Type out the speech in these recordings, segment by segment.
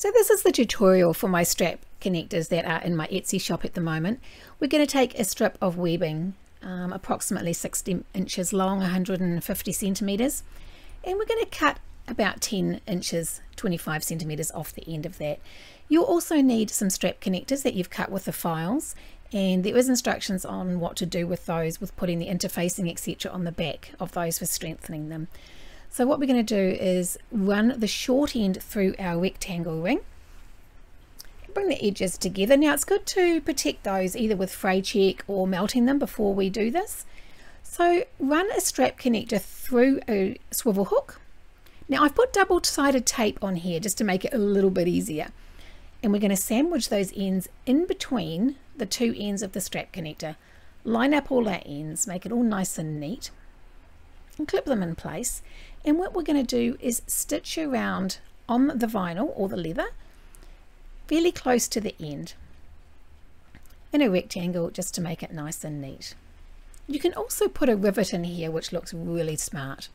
So this is the tutorial for my strap connectors that are in my Etsy shop at the moment. We're going to take a strip of webbing, approximately 60 inches long, 150 centimeters, and we're going to cut about 10 inches, 25 centimeters off the end of that. You'll also need some strap connectors that you've cut with the files, and there is instructions on what to do with those, with putting the interfacing etc. on the back of those for strengthening them. So what we're going to do is run the short end through our rectangle ring, bring the edges together. Now it's good to protect those either with fray check or melting them before we do this. So run a strap connector through a swivel hook. Now I've put double-sided tape on here just to make it a little bit easier. And we're going to sandwich those ends in between the two ends of the strap connector. Line up all our ends, make it all nice and neat, and clip them in place. And what we're going to do is stitch around on the vinyl or the leather fairly close to the end in a rectangle just to make it nice and neat. You can also put a rivet in here, which looks really smart.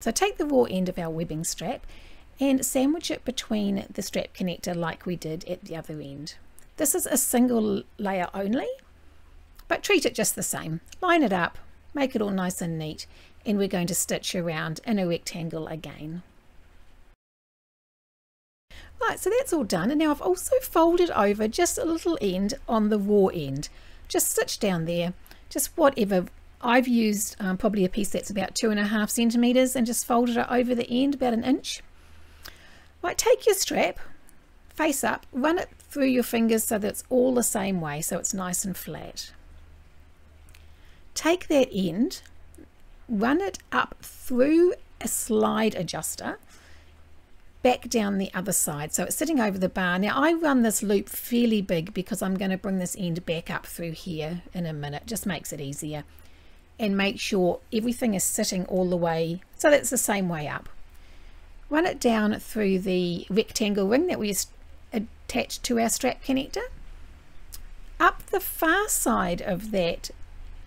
So take the raw end of our webbing strap and sandwich it between the strap connector like we did at the other end. This is a single layer only, but treat it just the same. Line it up, make it all nice and neat, and we're going to stitch around in a rectangle again. Right, so that's all done, and now I've also folded over just a little end on the raw end. Just stitch down there, just whatever. I've used probably a piece that's about 2.5 centimeters and just folded it over the end about an inch. Right, take your strap face up, run it through your fingers so that it's all the same way, so it's nice and flat. Take that end, run it up through a slide adjuster, back down the other side, so it's sitting over the bar. Now I run this loop fairly big because I'm going to bring this end back up through here in a minute, just makes it easier. And make sure everything is sitting all the way, so that's the same way up. Run it down through the rectangle ring that we attached to our strap connector, up the far side of that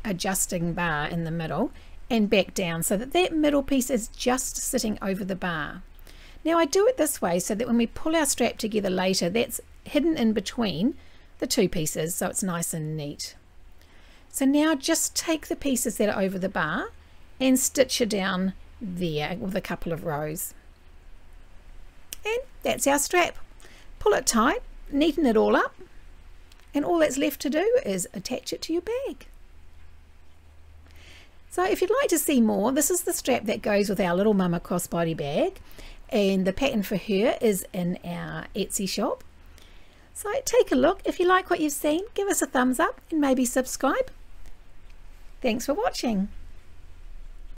adjusting bar in the middle, and back down so that that middle piece is just sitting over the bar. Now I do it this way so that when we pull our strap together later, that's hidden in between the two pieces, so it's nice and neat. So now just take the pieces that are over the bar and stitch it down there with a couple of rows. And that's our strap. Pull it tight, neaten it all up, and all that's left to do is attach it to your bag. So if you'd like to see more, this is the strap that goes with our Lil Mumma crossbody bag, and the pattern for her is in our Etsy shop. So take a look. If you like what you've seen, give us a thumbs up and maybe subscribe. Thanks for watching.